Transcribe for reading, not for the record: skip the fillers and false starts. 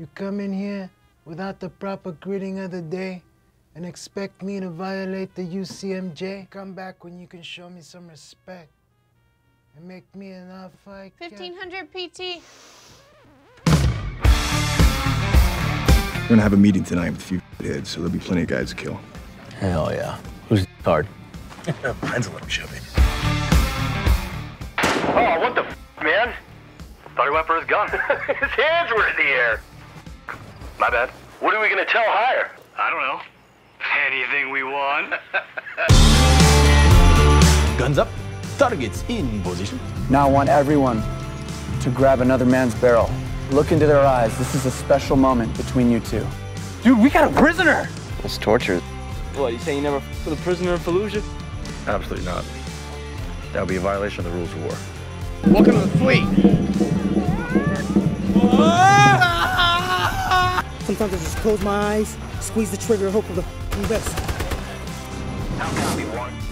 You come in here without the proper greeting of the day and expect me to violate the UCMJ? Come back when you can show me some respect and make me an alpha. 1500 PT. We're gonna have a meeting tonight with a few heads, so there'll be plenty of guys to kill. Hell yeah. Who's hard? Friends will let me show me. Oh, what the f, man? Thought he went for his gun. His hands were in the air. My bad. What are we gonna tell higher? I don't know. Anything we want. Guns up. Targets in position. Now I want everyone to grab another man's barrel. Look into their eyes. This is a special moment between you two. Dude, we got a prisoner! It's torture. What, you saying you never f***ed with a prisoner in Fallujah? Absolutely not. That would be a violation of the rules of war. Welcome to the fleet! Sometimes I just close my eyes, squeeze the trigger, hope for the f***ing best. How can I be one?